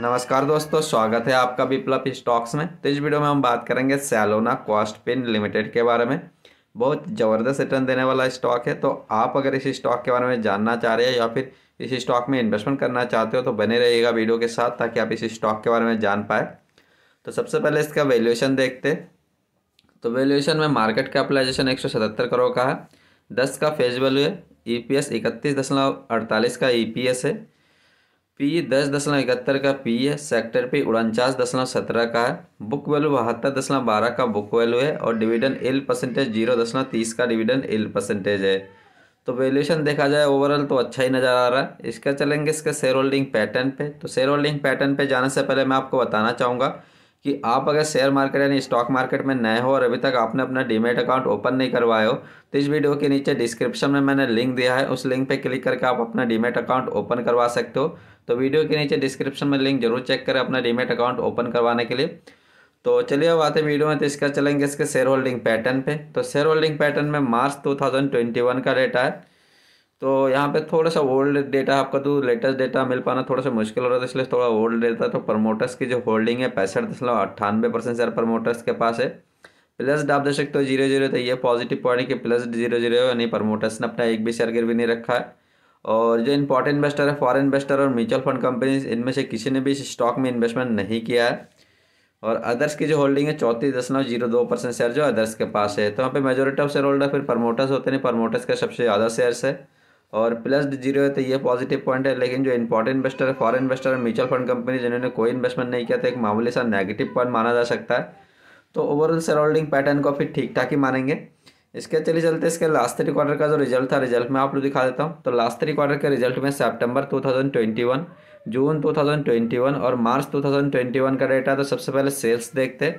नमस्कार दोस्तों, स्वागत है आपका विप्लव स्टॉक्स में। तो इस वीडियो में हम बात करेंगे सैलोना कॉस्टपिन लिमिटेड के बारे में। बहुत ज़बरदस्त रिटर्न देने वाला स्टॉक है। तो आप अगर इस स्टॉक के बारे में जानना चाह रहे हैं या फिर इस स्टॉक में इन्वेस्टमेंट करना चाहते हो तो बने रहिएगा वीडियो के साथ, ताकि आप इस स्टॉक के बारे में जान पाए। तो सबसे पहले इसका वैल्यूएशन देखते। तो वैल्यूएशन में मार्केट कैपिटलाइजेशन 177 करोड़ का है, 10 का फेज वैल्यू है, EPS 31.48 का EPS है, PE 10.71 का PE है, सेक्टर PE 49.17 का है, बुक वैल्यू 72.12 का बुक वैल्यू है और डिविडेंड यील्ड परसेंटेज 0.30 का डिविडेंड यील्ड परसेंटेज है। तो वैल्यूएशन देखा जाए ओवरऑल तो अच्छा ही नज़र आ रहा है। इसका चलेंगे इसके शेयर होल्डिंग पैटर्न पे। तो शेयर होल्डिंग पैटर्न पे जाने से पहले मैं आपको बताना चाहूँगा कि आप अगर शेयर मार्केट यानी स्टॉक मार्केट में नए हो और अभी तक आपने अपना डीमैट अकाउंट ओपन नहीं करवाए हो तो इस वीडियो के नीचे डिस्क्रिप्शन में मैंने लिंक दिया है, उस लिंक पे क्लिक करके आप अपना डीमैट अकाउंट ओपन करवा सकते हो। तो वीडियो के नीचे डिस्क्रिप्शन में लिंक जरूर चेक करें अपना डीमैट अकाउंट ओपन करवाने के लिए। तो चलिए अब आते वीडियो में। तो इसका चलेंगे इसके शेयर होल्डिंग पैटर्न पे। तो शेयर होल्डिंग पैटर्न में मार्च 2021 का डेटा है। तो यहाँ पे थोड़ा सा ओल्ड डेटा आपका, तो लेटेस्ट डेटा मिल पाना थोड़ा सा मुश्किल हो रहा था, इसलिए थोड़ा ओल्ड डेटा। तो प्रमोटर्स की जो होल्डिंग है 65.98% शेयर प्रमोटर्स के पास है। प्लस आप देख सकते हो 0.0, तो ये पॉजिटिव पॉइंट है कि प्लस 0.0 यानी प्रमोटर्स ने अपना एक भी शेयर गिरवी नहीं रखा है। और जो इंपॉर्टेंट इन्वेस्टर है, फॉरेन इन्वेस्टर और म्यूचुअल फंड कंपनीज, इनमें से किसी ने भी इस स्टॉक में इन्वेस्टमेंट नहीं किया है। और अदर्स की जो होल्डिंग है 34.02% शेयर जो अदर्स के पास है। तो यहाँ पे मेजोरिटी ऑफ शेयर होल्डर फिर प्रमोटर्स होते हैं, प्रमोटर्स का सबसे ज़्यादा शेयर्स है। और प्लस 0 है तो ये पॉजिटिव पॉइंट है, लेकिन जो इंपॉर्टेंट इन्वेस्टर है, फॉरेन इन्वेस्टर और म्यूचुअल फंड कंपनी, जिन्होंने कोई इन्वेस्टमेंट नहीं किया, तो एक मामूली सा नेगेटिव पॉइंट माना जा सकता है। तो ओवरऑल शेयर होल्डिंग पैटर्न को फिर ठीक ठाक ही मानेंगे। इसके चलते इसके लास्ट 3 क्वार्टर का जो रिजल्ट था, रिजल्ट में आप लोग दिखा देता हूँ। तो लास्ट 3 क्वार्टर के रिजल्ट में सितंबर 2021, जून 2021 और मार्च 2021 का डेटा। तो सबसे पहले सेल्स देखते।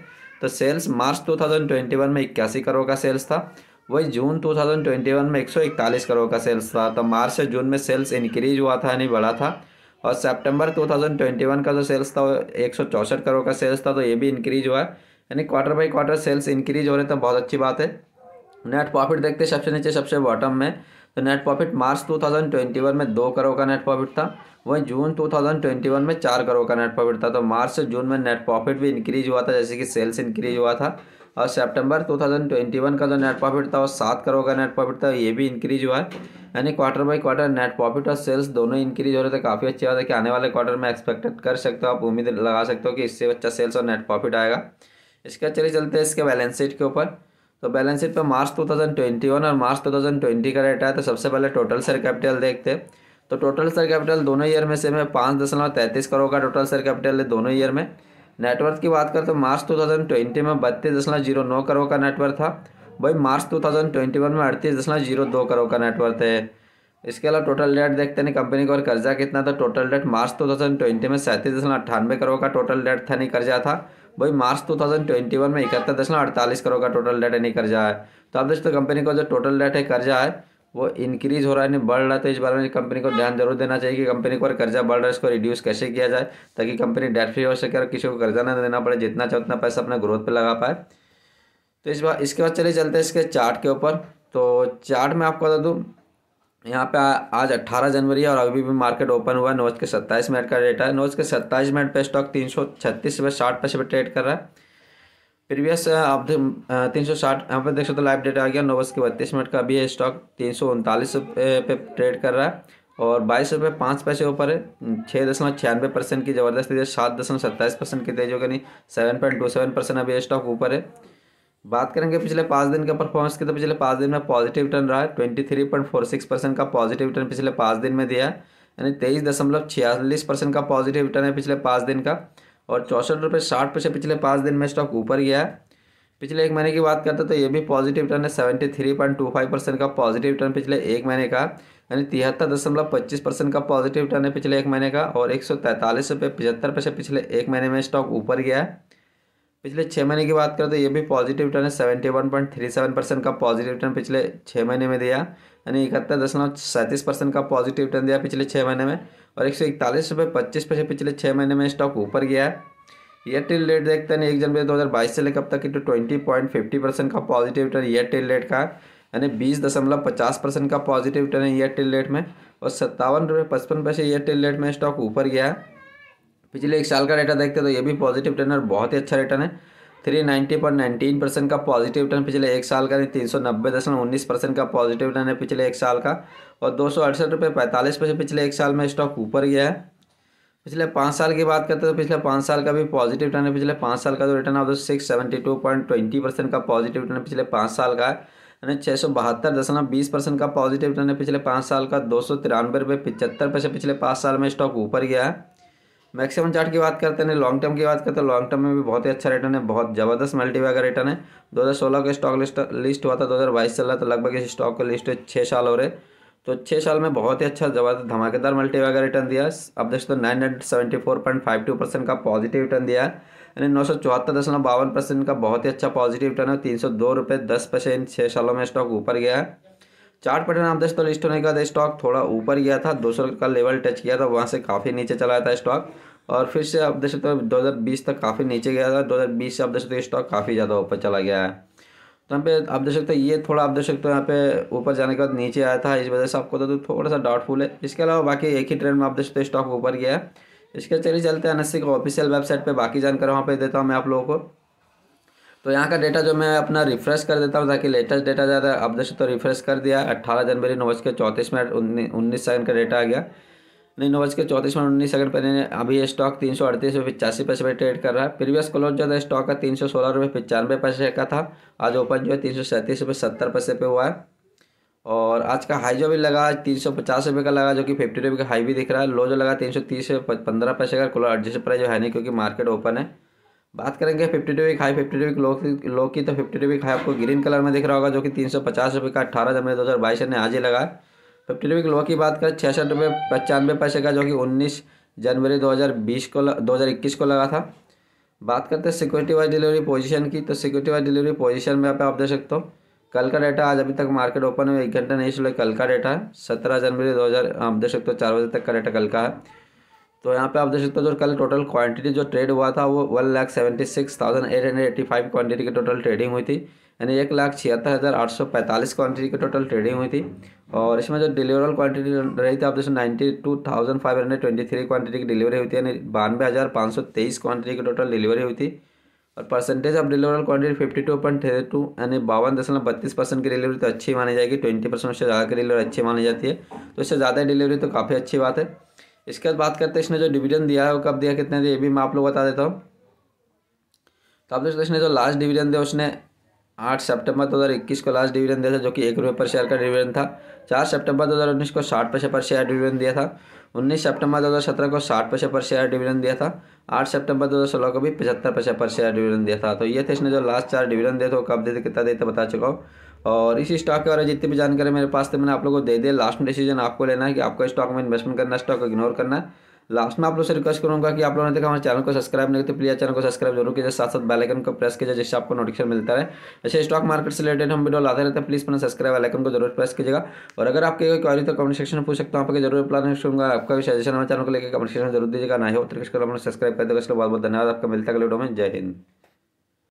तो सेल्स मार्च 2021 में 81 करोड़ का सेल्स था, वही जून 2021 में 141 करोड़ का सेल्स था। तो मार्च से जून में सेल्स इंक्रीज हुआ था यानी बढ़ा था। और सितंबर 2021 का जो सेल्स था वो 164 करोड़ का सेल्स था, तो ये भी इंक्रीज हुआ है, यानी quarter by quarter sales increase हो रहे, तो बहुत अच्छी बात है। नेट प्रॉफिट देखते सबसे नीचे सबसे बॉटम में। तो नेट प्रॉफिट मार्च 2021 में 2 करोड़ का नेट प्रॉफिट था, वहीं जून 2021 में 4 करोड़ का नेट प्रॉफिट था। तो मार्च से जून में नेट प्रॉफिट भी इंक्रीज हुआ था जैसे कि सेल्स इंक्रीज हुआ था। और सितंबर 2021 का जो नेट प्रॉफिट था वो 7 करोड़ का नेट प्रॉफिट था, ये भी इंक्रीज हुआ है, यानी quarter by quarter net profit और सेल्स दोनों इंक्रीज हो रहे थे। काफ़ी अच्छी बात है कि आने वाले क्वार्टर में एक्सपेक्टेड कर सकते हो आप, उम्मीद लगा सकते हो कि इससे अच्छा सेल्स और नेट प्रॉफिट आएगा। इसका चलते इसके बैलेंस शीट के ऊपर। तो बैलेंस शीट पर मार्च 2021 और मार्च 2020 का डेटा है। तो सबसे पहले टोटल शेयर कैपिटल देखते। तो टोटल शेयर कैपिटल दोनों ईयर में से में 5.33 करोड़ का टोटल शेयर कैपिटल है दोनों ईयर में। नेटवर्थ की बात करें तो मार्च 2020 में 32.09 करोड़ का नेटवर्थ था, वही मार्च 2021 में 38.02 करोड़ का नेटवर्थ है। इसके अलावा टोटल डेट देखते हैं कंपनी को और कर्जा कितना था। टोटल डेट मार्च 2020 में 37.98 करोड़ का टोटल डेट था नहीं कर्जा था, वही मार्च 2021 में 71.48 करोड़ का टोटल डेट नहीं कर्जा है। तो आप दोस्तों कंपनी को जो टोटल डेट है कर्जा है वो इंक्रीज हो रहा है नहीं बढ़ रहा है। तो इस बारे में कंपनी को ध्यान जरूर देना चाहिए कि कंपनी को कर्जा बढ़ रहा है इसको रिड्यूस कैसे किया जाए, ताकि कंपनी डेट फ्री हो सके और किसी को कर्जा ना देना पड़े, जितना चाहे उतना पैसा अपना ग्रोथ पे लगा पाए। तो इस बार इसके बाद चलते इसके चार्ट के ऊपर। तो चार्ट में आपको बता दूँ यहाँ पे आज 18 जनवरी है और अभी भी मार्केट ओपन हुआ है। नोज के 27 मिनट का डेटा है। नोज के 27 मिनट पे स्टॉक 336.60 पे ट्रेड कर रहा है। प्रीवियस आप 360 यहाँ पे देख सकते हो, लाइव डेटा आ गया। नोज के 32 मिनट का अभी है स्टॉक 339 पे ट्रेड कर रहा है और 22.05 ऊपर है। 6.96% की ज़बरदस्त तेजी, 7.27% की तेजी हो गई, 7.27% अभी स्टॉक ऊपर है। बात करेंगे पिछले 5 दिन के परफॉर्मेंस की। तो पिछले 5 दिन में पॉजिटिव रिटर्न रहा है, 23.46% का पॉजिटिव रिटर्न पिछले 5 दिन में दिया है, यानी 23.46% का पॉजिटिव रिटर्न है पिछले 5 दिन का। और 64.60 पिछले 5 दिन में स्टॉक ऊपर गया है। पिछले 1 महीने की बात करते हैं तो ये भी पॉजिटिव रिटर्न है, 73.25% का पॉजिटिव रिटर्न पिछले 1 महीने का, यानी 73.25% का पॉजिटिव रिटर्न है पिछले 1 महीने का। और 143.75 पिछले 1 महीने में स्टॉक ऊपर गया है। पिछले 6 महीने की बात करें तो ये भी पॉजिटिव रिटर्न है, 71.37% का पॉजिटिव रिटर्न पिछले 6 महीने में दिया, यानी 71.37% का पॉजिटिव रिटर्न दिया पिछले 6 महीने में। और 141.25 पिछले 6 महीने में स्टॉक ऊपर गया है। ईयर टिल डेट देखते हैं 1 जनवरी 2022 से लेकर अब तक की, तो 20.50% का positive return year till date का, यानी 20.50% का positive return year till date में। और 57.55 ईयर टिल डेट में स्टॉक ऊपर गया है। पिछले एक साल का डाटा देखते हैं तो ये भी पॉजिटिव रिटर्न है, बहुत ही अच्छा रिटर्न है। 390.19% का पॉजिटिव रिटर्न पिछले एक साल का, 390.19% का पॉजिटिव रिटर्न है पिछले एक साल का। और 268.45 रुपये पिछले एक साल में स्टॉक ऊपर गया है। पिछले 5 साल की बात करते हैं तो पिछले 5 साल का भी पॉजिटिव रिटर्न है। पिछले 5 साल का जो रिटर्न है वो 672.20% का पॉजिटिव रिटर्न पिछले 5 साल का है। 672.20% का पॉजिटिव रिटर्न है पिछले 5 साल का। 293.75 रुपये पिछले 5 साल में स्टॉक ऊपर गया है। मैक्सिमम चार्ट की बात करते हैं, लॉन्ग टर्म की बात करते हैं, लॉन्ग टर्म में भी बहुत ही अच्छा रिटर्न है, बहुत ज़बरदस्त मल्टीबैगर रिटर्न है। 2016 का स्टॉक लिस्ट हुआ था, 2022 चल रहा, तो लगभग इस स्टॉक को लिस्ट 6 साल हो रहे, तो 6 साल में बहुत ही अच्छा जबरदस्त धमाकेदार मल्टीबैगर रिटर्न दिया। अब दोस्तों 974.52% का पॉजिटिव रिटर्न दिया है, यानी 974.52% का बहुत ही अच्छा पॉजिटिव रिटर्न है। 302.10 रुपये इन 6 सालों में स्टॉक ऊपर गया है। चार्ट पैटर्न आप दोस्तों लिस्ट होने के बाद स्टॉक थोड़ा ऊपर गया था, 200 का लेवल टच किया था, वहाँ से काफ़ी नीचे चला था स्टॉक, और फिर से आप दोस्तों 2020 तक काफ़ी नीचे गया था। 2020 से आप दोस्तों स्टॉक काफ़ी ज़्यादा ऊपर चला गया है। तो यहाँ पे आप देख सकते हो ये थोड़ा आप देख सकते हो यहाँ पे ऊपर जाने के बाद नीचे आया था, इस वजह से आपको तो थोड़ा सा डाउटफुल है। इसके अलावा बाकी एक ही ट्रेंड में आप देख सकते हो स्टॉक ऊपर गया है। इसके चलिए चलते हैं एनएससी के ऑफिशियल वेबसाइट पे, बाकी जानकारी वहाँ पे देता हूँ मैं आप लोगों को। तो यहाँ का डेटा जो मैं अपना रिफ्रेश कर देता हूँ ताकि लेटेस्ट डेटा ज़्यादा आप देख सकते हो। रिफ्रेश कर दिया, 18 जनवरी 9:34 19 सेकंड का डेटा आ गया, 9:34 19 सेकंड पहले। अभी स्टॉक 338.85 पे ट्रेड कर रहा है। प्रीवियस क्लोज जो था स्टॉक का 316.95 रुपये का था। आज ओपन जो है 337.70 रुपये पे हुआ है। और आज का हाई जो भी लगा 350 रुपये का लगा, जो कि 50 रुपये का हाई भी दिख रहा है। लो जो लगा 330.15 रुपये का। क्लोज एडजस्ट प्राइस जो है नहीं, क्योंकि मार्केट ओपन है। बात करेंगे 50 रुपये हाई 50 रुपये लो की, तो 50 रुपये हाई आपको ग्रीन कलर में दिख रहा होगा, जो कि 350 रुपये का 18 जनवरी 2022 ने आज ही लगा है। 50 रुपये किलो की बात करें 66.95 रुपये का, जो कि 19 जनवरी 2021 को लगा था। बात करते हैं सिक्योरिटी वाइज डिलीवरी पोजीशन की, तो सिक्योरिटी वाइज डिलीवरी पोजीशन में आप देख सकते हो कल का डेटा, आज अभी तक मार्केट ओपन हुआ 1 घंटा नहीं चले, कल का डेटा है 17 जनवरी 2000, आप देख सकते हो 4 बजे तक का डेटा कल का है। तो यहाँ पे आप देख सकते हो जो कल टोटल क्वांटिटी जो ट्रेड हुआ था वो 1,76,885 क्वांटिटी की टोटल ट्रेडिंग हुई थी, यानी 1,76,845 क्वांटिटी की टोटल ट्रेडिंग हुई थी। और इसमें जो डिलीवरल क्वांटिटी रही थी आप देख सकते 92,523 क्वांटिटी की डिलीवरी हुई थी, यानी 92,523 क्वांटिटी की टोटल डिलीवरी हुई थी। और परसेंटेज ऑफ डिलीवरल क्वांटिटी 52.32, यानी 52.32% की डिलीवरी तो अच्छी मानी जाएगी, 20% से ज़्यादा की डिलीवरी अच्छी मानी जाती है, तो इससे ज़्यादा डिलीवरी तो काफ़ी अच्छी बात है। इसके बाद बात करते हैं इसने जो डिविडेंड दिया है वो कब दिया, कितने दिया, ये भी मैं आप लोग बता देता हूँ। तो आप दोस्तों इसने जो लास्ट डिविडेंड दिया उसने 8 सितंबर 2021 को लास्ट डिविडेंड दिया था, जो कि 1 रुपये पर शेयर का डिविडेंड था। 4 सितंबर 2019 को 60 पैसे पर शेयर डिविडेंड दिया था। 19 सितंबर 2017 को 60 पैसे पर शेयर डिविडेंड दिया था। 8 सितंबर 2016 को भी 75 पैसे पर शेयर डिविडेंड दिया था। तो ये थे इसने जो लास्ट 4 डिविडेंड दिए थे, कब देते कितना देते बता चुका हूँ। और इसी स्टॉक के बारे में जितनी भी जानकारी मेरे पास थी मैंने आप लोगों को दे दिया। लास्ट में डिसीजन आपको लेना है कि आपको स्टॉक में इन्वेस्टमेंट करना है, स्टॉक को इग्नोर करना है। लास्ट में आप लोग से रिक्वेस्ट करूँगा कि आप लोगों ने देखा हमारे चैनल को सब्सक्राइब नहीं करते, प्लीज़ चैनल को सब्सक्राइब जरूर कीजिए, साथ साथ बेल आइकन को प्रेस कीजिए जिससे आपको नोटिफिकेशन मिलता है। ऐसे स्टॉक मार्केट से रिलेटेड हम वीडियो लाते रहते हैं, प्लीज़ अपना सब्सक्राइब बेल आइकन को जरूर प्रेस कीजिएगा। और अगर आपकी कोई क्वेरी तो कमेंट सेक्शन में पूछ सकता हूँ, आपको जरूर रिप्लाई करूँगा। आपका भी सजेशन हमारे चैनल को लेकर कमेंट सेक्शन में जरूर दीजिएगा, ना हो तो सब्सक्राइब कर देगा। इसलिए बहुत बहुत धन्यवाद, आपका मिलता है अगले वीडियो में। जय हिंद।